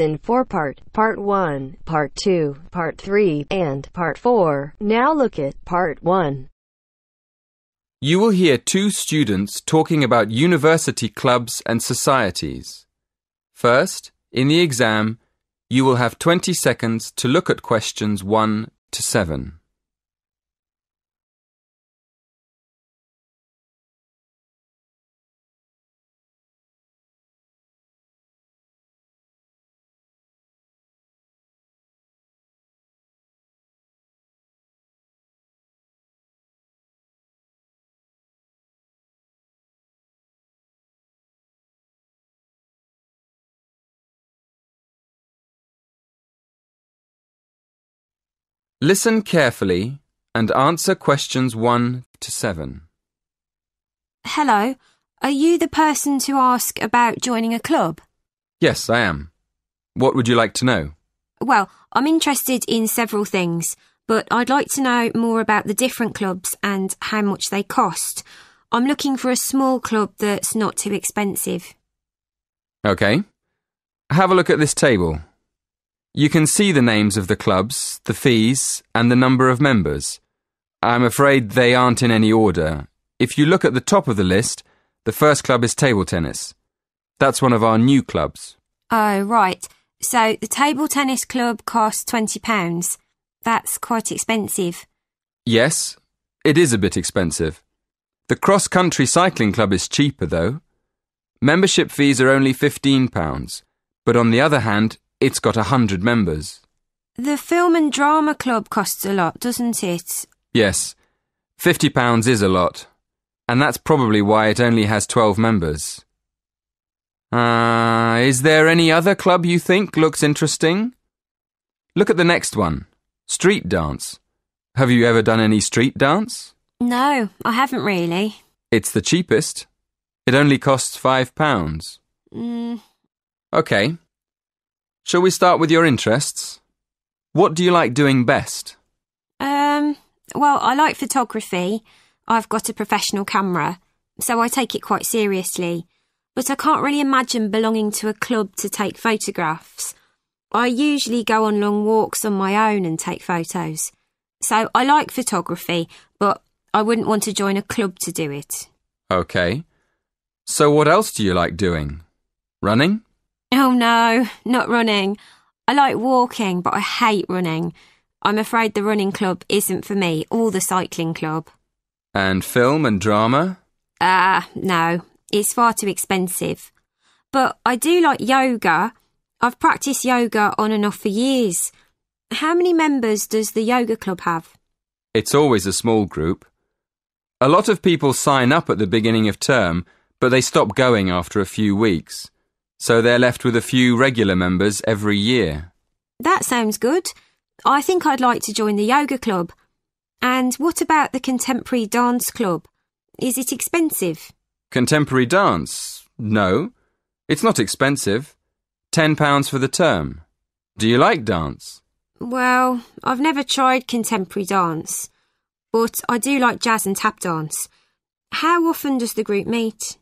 in four-part, Part 1, Part 2, Part 3, and Part 4. Now look at Part 1. You will hear two students talking about university clubs and societies. First, in the exam, you will have 20 seconds to look at questions 1 to 7. Listen carefully and answer questions 1 to 7. Hello. Are you the person to ask about joining a club? Yes, I am. What would you like to know? Well, I'm interested in several things, but I'd like to know more about the different clubs and how much they cost. I'm looking for a small club that's not too expensive. OK. Have a look at this table. You can see the names of the clubs, the fees, and the number of members. I'm afraid they aren't in any order. If you look at the top of the list, the first club is table tennis. That's one of our new clubs. Oh, right. So the table tennis club costs £20. That's quite expensive. Yes, it is a bit expensive. The cross-country cycling club is cheaper, though. Membership fees are only £15, but on the other hand, it's got 100 members. The film and drama club costs a lot, doesn't it? Yes, £50 is a lot, and that's probably why it only has 12 members. Is there any other club you think looks interesting? Look at the next one, street dance. Have you ever done any street dance? No, I haven't really. It's the cheapest. It only costs £5. OK. Shall we start with your interests? What do you like doing best? Well, I like photography. I've got a professional camera, so I take it quite seriously. But I can't really imagine belonging to a club to take photographs. I usually go on long walks on my own and take photos. So I like photography, but I wouldn't want to join a club to do it. OK. So what else do you like doing? Running? Oh no, not running. I like walking, but I hate running. I'm afraid the running club isn't for me, or the cycling club. And film and drama? No, it's far too expensive. But I do like yoga. I've practiced yoga on and off for years. How many members does the yoga club have? It's always a small group. A lot of people sign up at the beginning of term, but they stop going after a few weeks. So they're left with a few regular members every year. That sounds good. I think I'd like to join the yoga club. And what about the contemporary dance club? Is it expensive? Contemporary dance? No, it's not expensive. £10 for the term. Do you like dance? Well, I've never tried contemporary dance, but I do like jazz and tap dance. How often does the group meet?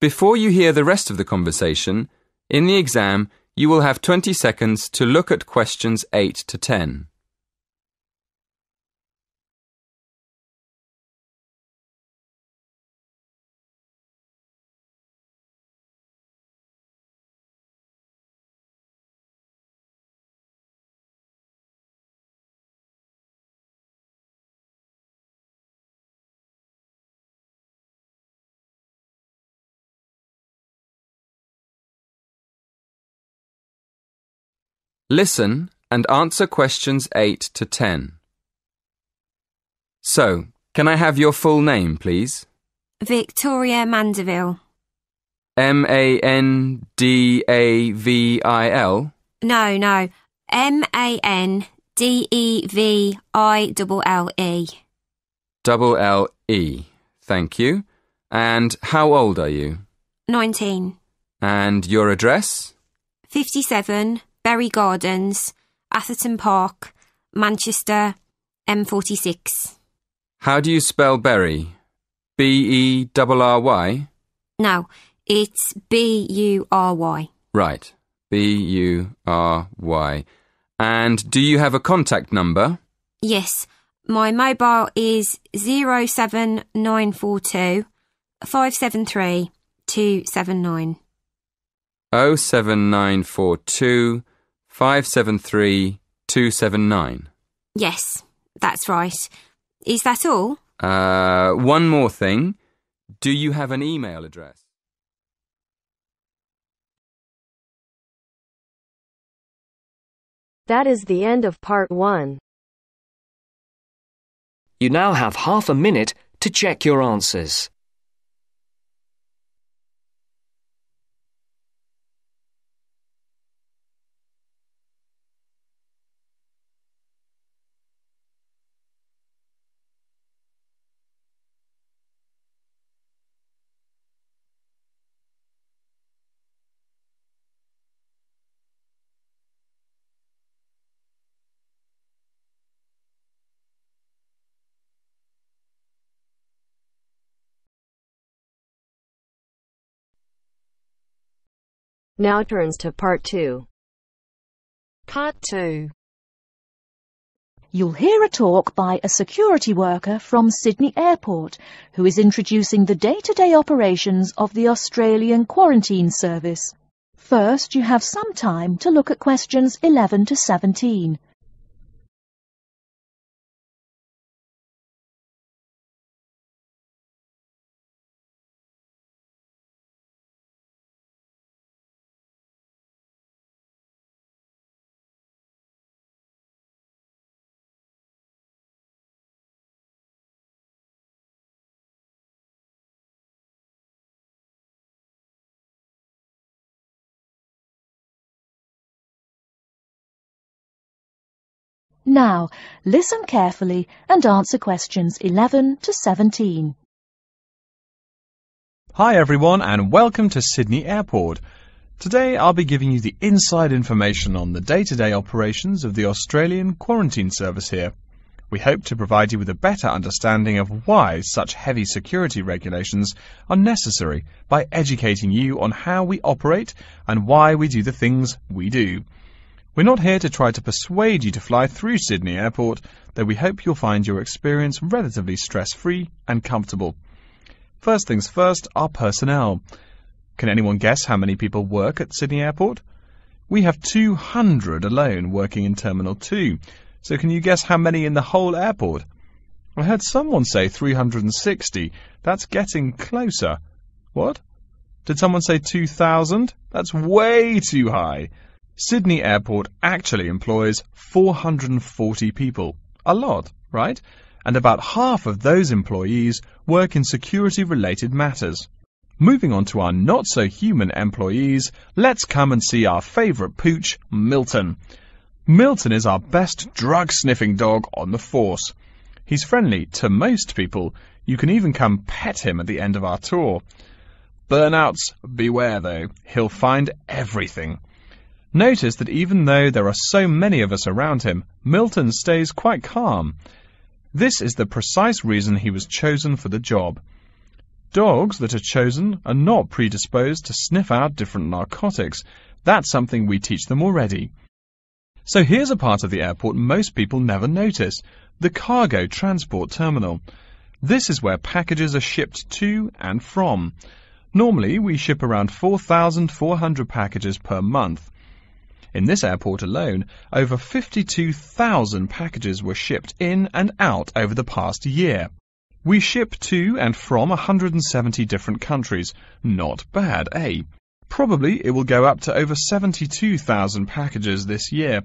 Before you hear the rest of the conversation, in the exam, you will have 20 seconds to look at questions 8 to 10. Listen and answer questions 8 to 10. So, can I have your full name, please? Victoria Mandeville. M-A-N-D-A-V-I-L? No. M-A-N-D-E-V-I-L-L-E. L-L-E. Thank you. And how old are you? 19. And your address? 57. Bury Gardens, Atherton Park, Manchester, M46. How do you spell Bury? B-E-R-R-Y? No, It's Bury. Right. Bury. And do you have a contact number? Yes. My mobile is 07942 573 279. 07942 573 279. Yes, that's right. Is that all? One more thing. Do you have an email address? That is the end of part one. You now have half a minute to check your answers. Now turns to part two. Part two. You'll hear a talk by a security worker from Sydney Airport who is introducing the day-to-day operations of the Australian Quarantine Service. First, you have some time to look at questions 11 to 17. Now, listen carefully and answer questions 11 to 17. Hi everyone and welcome to Sydney Airport. Today I'll be giving you the inside information on the day-to-day operations of the Australian Quarantine Service here. We hope to provide you with a better understanding of why such heavy security regulations are necessary by educating you on how we operate and why we do the things we do. We're not here to try to persuade you to fly through Sydney Airport, though we hope you'll find your experience relatively stress-free and comfortable. First things first, our personnel. Can anyone guess how many people work at Sydney Airport? We have 200 alone working in Terminal 2, so can you guess how many in the whole airport? I heard someone say 360. That's getting closer. What? Did someone say 2,000? That's way too high. Sydney Airport actually employs 440 people. A lot, right? And about half of those employees work in security-related matters. Moving on to our not-so-human employees, let's come and see our favourite pooch, Milton. Milton is our best drug-sniffing dog on the force. He's friendly to most people. You can even come pet him at the end of our tour. Burnouts, beware though. He'll find everything. Notice that even though there are so many of us around him, Milton stays quite calm. This is the precise reason he was chosen for the job. Dogs that are chosen are not predisposed to sniff out different narcotics. That's something we teach them already. So here's a part of the airport most people never notice, the cargo transport terminal. This is where packages are shipped to and from. Normally we ship around 4,400 packages per month. In this airport alone, over 52,000 packages were shipped in and out over the past year. We ship to and from 170 different countries. Not bad, eh? Probably it will go up to over 72,000 packages this year.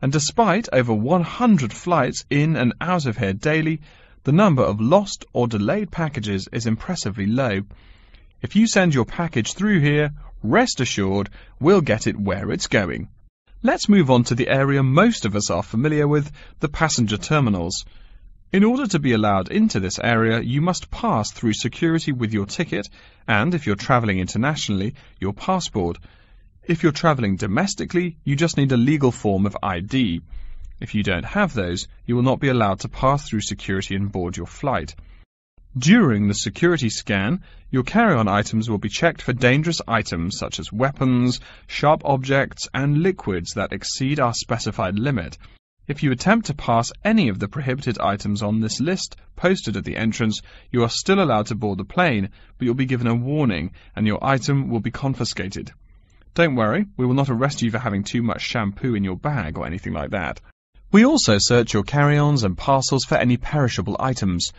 And despite over 100 flights in and out of here daily, the number of lost or delayed packages is impressively low. If you send your package through here, rest assured, we'll get it where it's going. Let's move on to the area most of us are familiar with, the passenger terminals. In order to be allowed into this area, you must pass through security with your ticket and, if you're travelling internationally, your passport. If you're travelling domestically, you just need a legal form of ID. If you don't have those, you will not be allowed to pass through security and board your flight. During the security scan, your carry-on items will be checked for dangerous items such as weapons, sharp objects, and liquids that exceed our specified limit. If you attempt to pass any of the prohibited items on this list posted at the entrance, you are still allowed to board the plane, but you'll be given a warning and your item will be confiscated. Don't worry, we will not arrest you for having too much shampoo in your bag or anything like that. We also search your carry-ons and parcels for any perishable items.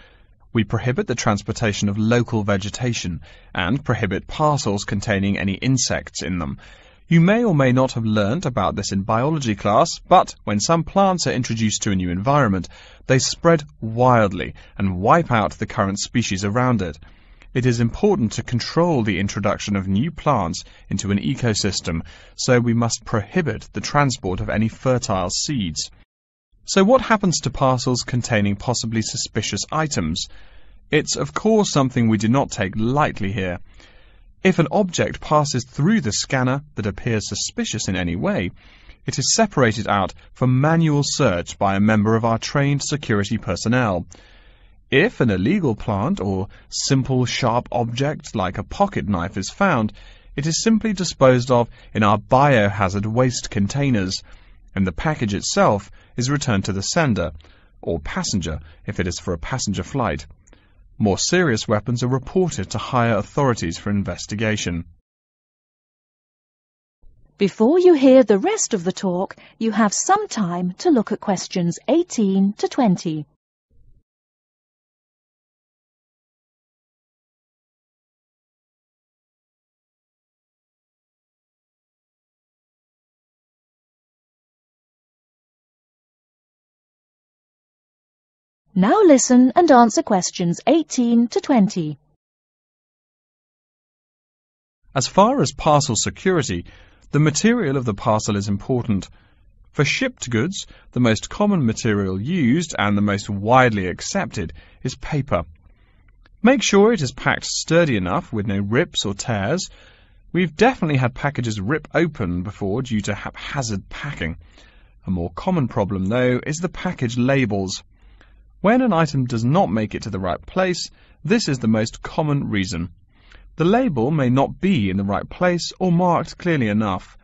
We prohibit the transportation of local vegetation and prohibit parcels containing any insects in them. You may or may not have learnt about this in biology class, but when some plants are introduced to a new environment, they spread wildly and wipe out the current species around it. It is important to control the introduction of new plants into an ecosystem, so we must prohibit the transport of any fertile seeds. So what happens to parcels containing possibly suspicious items? It's of course something we do not take lightly here. If an object passes through the scanner that appears suspicious in any way, it is separated out for manual search by a member of our trained security personnel. If an illegal plant or simple sharp object like a pocket knife is found, it is simply disposed of in our biohazard waste containers, and the package itself is returned to the sender, or passenger if it is for a passenger flight. More serious weapons are reported to higher authorities for investigation. Before you hear the rest of the talk, you have some time to look at questions 18 to 20. Now listen and answer questions 18 to 20. As far as parcel security, the material of the parcel is important. For shipped goods, the most common material used and the most widely accepted is paper. Make sure it is packed sturdy enough with no rips or tears. We've definitely had packages rip open before due to haphazard packing. A more common problem, though, is the package labels. When an item does not make it to the right place, this is the most common reason. The label may not be in the right place or marked clearly enough.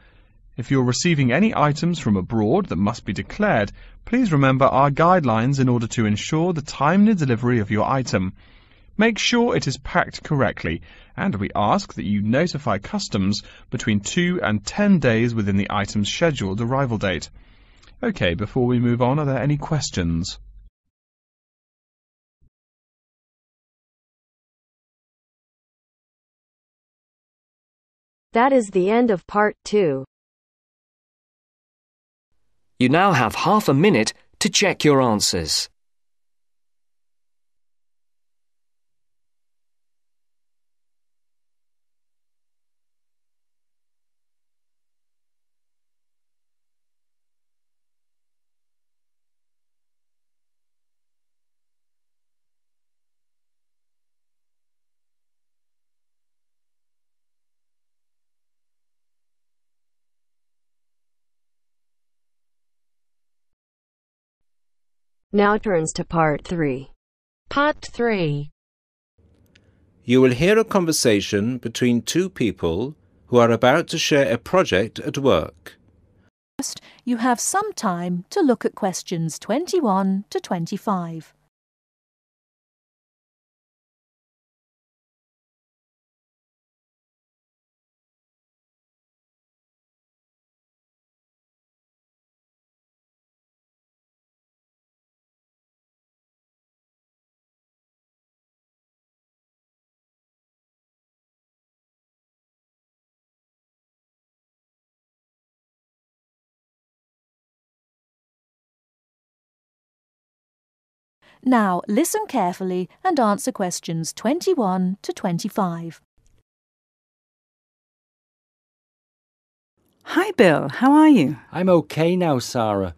If you're receiving any items from abroad that must be declared, please remember our guidelines in order to ensure the timely delivery of your item. Make sure it is packed correctly, and we ask that you notify customs between 2 and 10 days within the item's scheduled arrival date. Okay, before we move on, are there any questions? That is the end of part 2. You now have half a minute to check your answers. Now turns to part 3. Part 3. You will hear a conversation between two people who are about to share a project at work. First, you have some time to look at questions 21 to 25. Now listen carefully and answer questions 21 to 25. Hi Bill, how are you? I'm okay now, Sarah,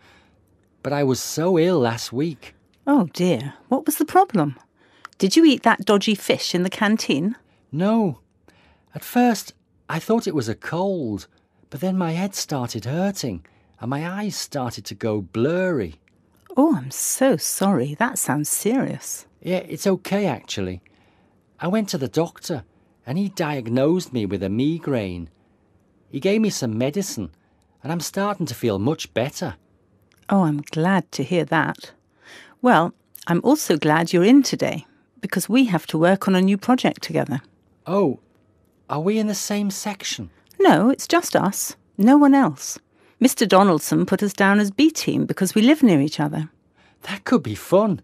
but I was so ill last week. Oh dear, what was the problem? Did you eat that dodgy fish in the canteen? No. At first I thought it was a cold, but then my head started hurting and my eyes started to go blurry. Oh, I'm so sorry. That sounds serious. Yeah, it's okay actually. I went to the doctor and he diagnosed me with a migraine. He gave me some medicine and I'm starting to feel much better. Oh, I'm glad to hear that. Well, I'm also glad you're in today because we have to work on a new project together. Oh, are we in the same section? No, it's just us. No one else. Mr. Donaldson put us down as B team because we live near each other. That could be fun.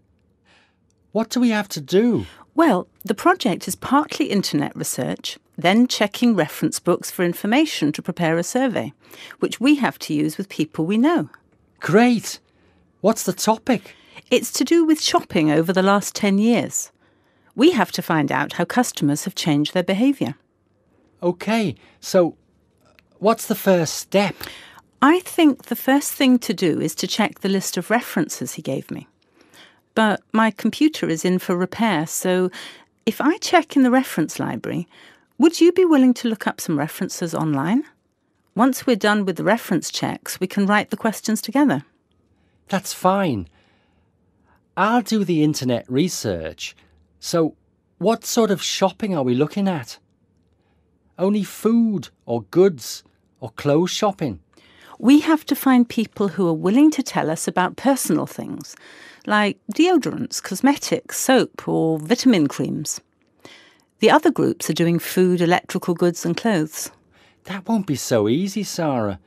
What do we have to do? Well, the project is partly internet research, then checking reference books for information to prepare a survey, which we have to use with people we know. Great! What's the topic? It's to do with shopping over the last 10 years. We have to find out how customers have changed their behaviour. OK, so what's the first step? I think the first thing to do is to check the list of references he gave me. But my computer is in for repair, so if I check in the reference library, would you be willing to look up some references online? Once we're done with the reference checks, we can write the questions together. That's fine. I'll do the internet research. So what sort of shopping are we looking at? Only food or goods or clothes shopping? We have to find people who are willing to tell us about personal things, like deodorants, cosmetics, soap or vitamin creams. The other groups are doing food, electrical goods and clothes. That won't be so easy, Sarah.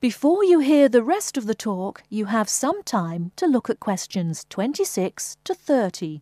Before you hear the rest of the talk, you have some time to look at questions 26 to 30.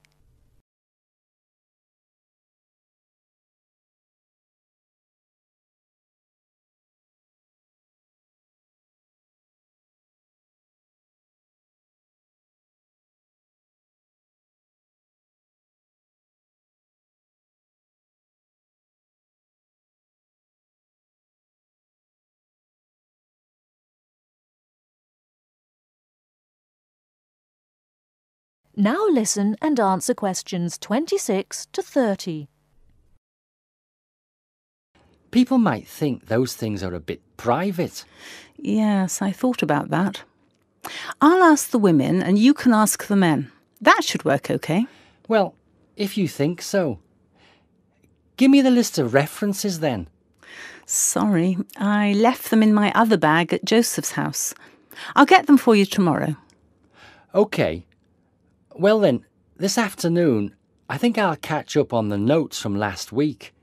Now listen and answer questions 26 to 30. People might think those things are a bit private. Yes, I thought about that. I'll ask the women and you can ask the men. That should work okay. Well, if you think so. Give me the list of references then. Sorry, I left them in my other bag at Joseph's house. I'll get them for you tomorrow. OK. Well then, this afternoon, I think I'll catch up on the notes from last week.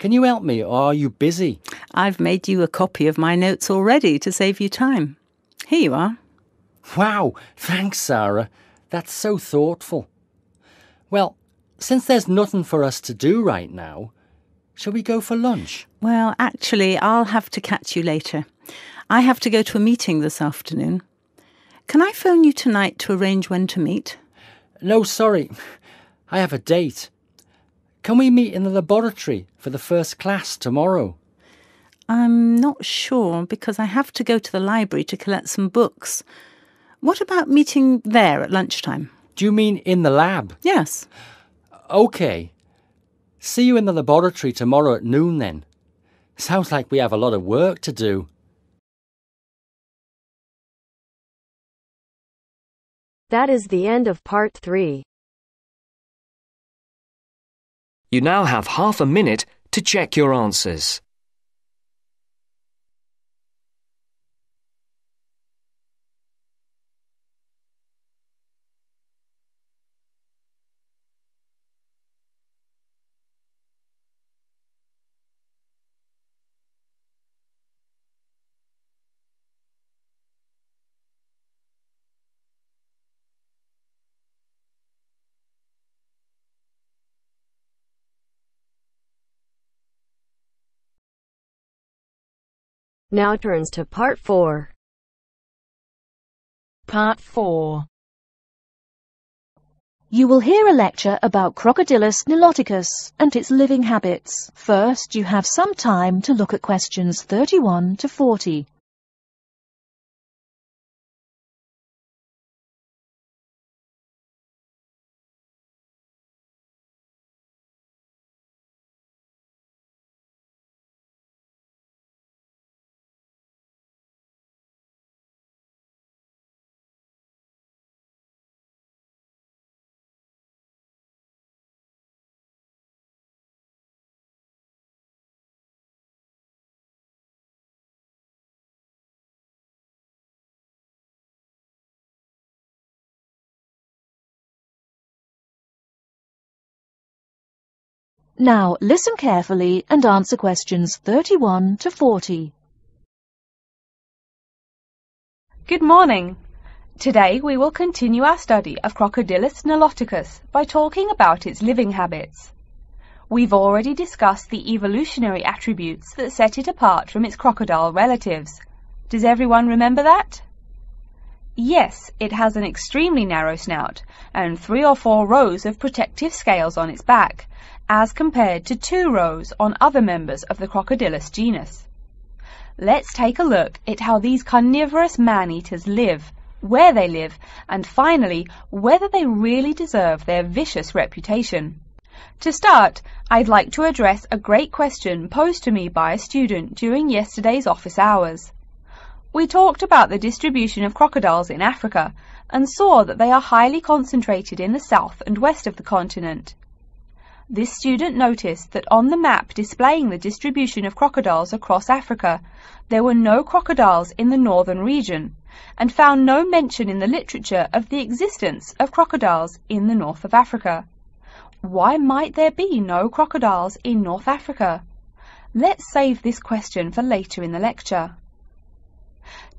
Can you help me, or are you busy? I've made you a copy of my notes already to save you time. Here you are. Wow, thanks, Sarah. That's so thoughtful. Well, since there's nothing for us to do right now, shall we go for lunch? Well, actually, I'll have to catch you later. I have to go to a meeting this afternoon. Can I phone you tonight to arrange when to meet? No, sorry. I have a date. Can we meet in the laboratory for the first class tomorrow? I'm not sure because I have to go to the library to collect some books. What about meeting there at lunchtime? Do you mean in the lab? Yes. OK. See you in the laboratory tomorrow at noon then. Sounds like we have a lot of work to do. That is the end of part 3. You now have half a minute to check your answers. Now turns to part 4. Part 4. You will hear a lecture about Crocodylus niloticus and its living habits. First, you have some time to look at questions 31 to 40. Now listen carefully and answer questions 31 to 40. Good morning. Today we will continue our study of Crocodylus niloticus by talking about its living habits. We've already discussed the evolutionary attributes that set it apart from its crocodile relatives. Does everyone remember that? Yes, it has an extremely narrow snout and 3 or 4 rows of protective scales on its back, as compared to 2 rows on other members of the Crocodylus genus. Let's take a look at how these carnivorous man-eaters live, where they live, and finally, whether they really deserve their vicious reputation. To start, I'd like to address a great question posed to me by a student during yesterday's office hours. We talked about the distribution of crocodiles in Africa and saw that they are highly concentrated in the south and west of the continent. This student noticed that on the map displaying the distribution of crocodiles across Africa, there were no crocodiles in the northern region, and found no mention in the literature of the existence of crocodiles in the north of Africa. Why might there be no crocodiles in North Africa? Let's save this question for later in the lecture.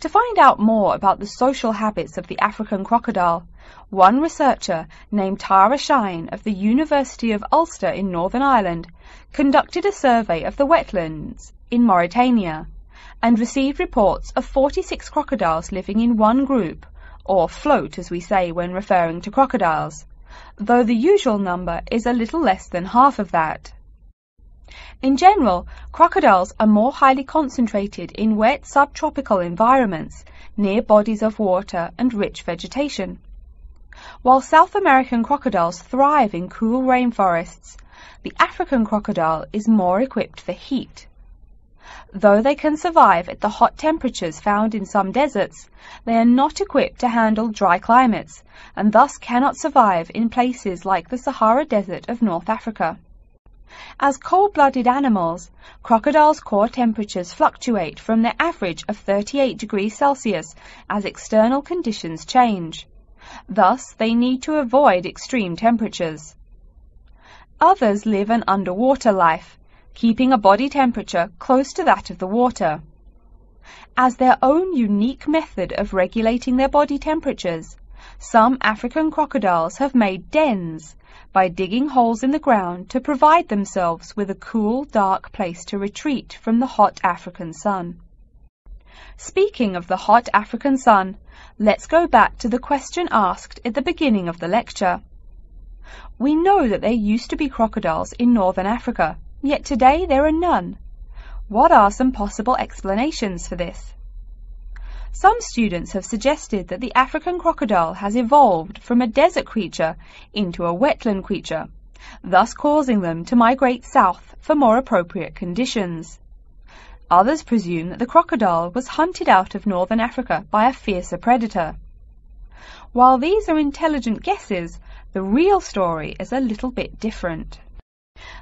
To find out more about the social habits of the African crocodile, one researcher named Tara Shine of the University of Ulster in Northern Ireland conducted a survey of the wetlands in Mauritania and received reports of 46 crocodiles living in one group, or float as we say when referring to crocodiles, though the usual number is a little less than half of that. In general, crocodiles are more highly concentrated in wet subtropical environments, near bodies of water and rich vegetation. While South American crocodiles thrive in cool rainforests, the African crocodile is more equipped for heat. Though they can survive at the hot temperatures found in some deserts, they are not equipped to handle dry climates, and thus cannot survive in places like the Sahara Desert of North Africa. As cold-blooded animals, crocodiles' core temperatures fluctuate from their average of 38 degrees Celsius as external conditions change. Thus, they need to avoid extreme temperatures. Others live an underwater life, keeping a body temperature close to that of the water. As their own unique method of regulating their body temperatures, some African crocodiles have made dens by digging holes in the ground to provide themselves with a cool, dark place to retreat from the hot African sun. Speaking of the hot African sun, let's go back to the question asked at the beginning of the lecture. We know that there used to be crocodiles in northern Africa, yet today there are none. What are some possible explanations for this? Some students have suggested that the African crocodile has evolved from a desert creature into a wetland creature, thus causing them to migrate south for more appropriate conditions. Others presume that the crocodile was hunted out of northern Africa by a fiercer predator. While these are intelligent guesses, the real story is a little bit different.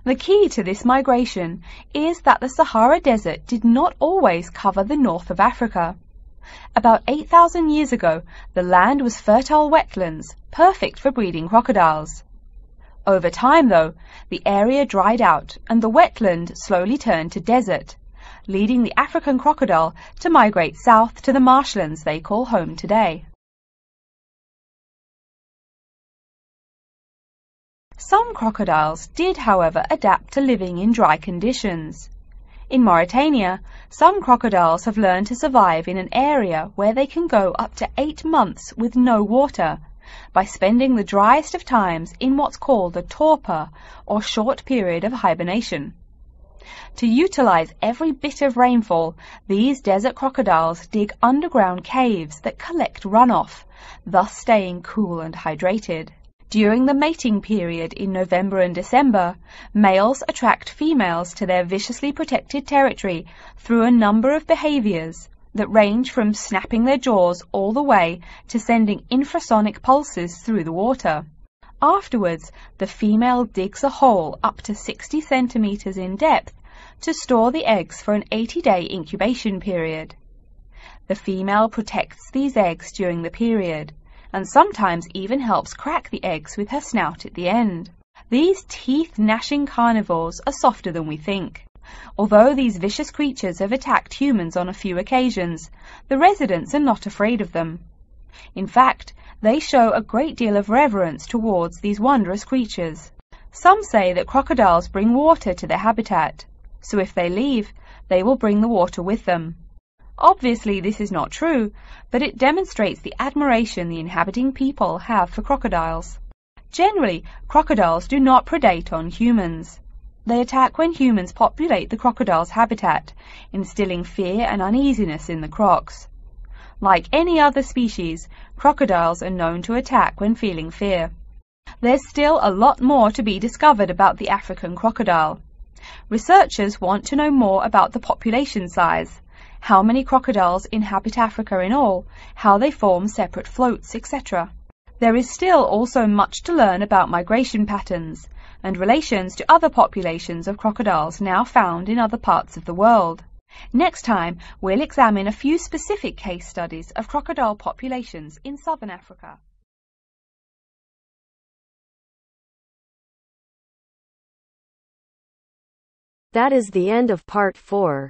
The key to this migration is that the Sahara Desert did not always cover the north of Africa. About 8,000 years ago, the land was fertile wetlands, perfect for breeding crocodiles. Over time, though, the area dried out and the wetland slowly turned to desert, leading the African crocodile to migrate south to the marshlands they call home today. Some crocodiles did, however, adapt to living in dry conditions. In Mauritania, some crocodiles have learned to survive in an area where they can go up to 8 months with no water, by spending the driest of times in what's called a torpor, or short period of hibernation. To utilize every bit of rainfall, these desert crocodiles dig underground caves that collect runoff, thus staying cool and hydrated. During the mating period in November and December, males attract females to their viciously protected territory through a number of behaviors that range from snapping their jaws all the way to sending infrasonic pulses through the water. Afterwards, the female digs a hole up to 60 centimeters in depth to store the eggs for an 80-day incubation period. The female protects these eggs during the period, and sometimes even helps crack the eggs with her snout at the end. These teeth-gnashing carnivores are softer than we think. Although these vicious creatures have attacked humans on a few occasions, the residents are not afraid of them. In fact, they show a great deal of reverence towards these wondrous creatures. Some say that crocodiles bring water to their habitat, so if they leave, they will bring the water with them. Obviously this is not true, but it demonstrates the admiration the inhabiting people have for crocodiles. Generally, crocodiles do not predate on humans. They attack when humans populate the crocodile's habitat, instilling fear and uneasiness in the crocs. Like any other species, crocodiles are known to attack when feeling fear. There's still a lot more to be discovered about the African crocodile. Researchers want to know more about the population size, how many crocodiles inhabit Africa in all, how they form separate floats, etc. There is still also much to learn about migration patterns and relations to other populations of crocodiles now found in other parts of the world. Next time, we'll examine a few specific case studies of crocodile populations in southern Africa. That is the end of part 4.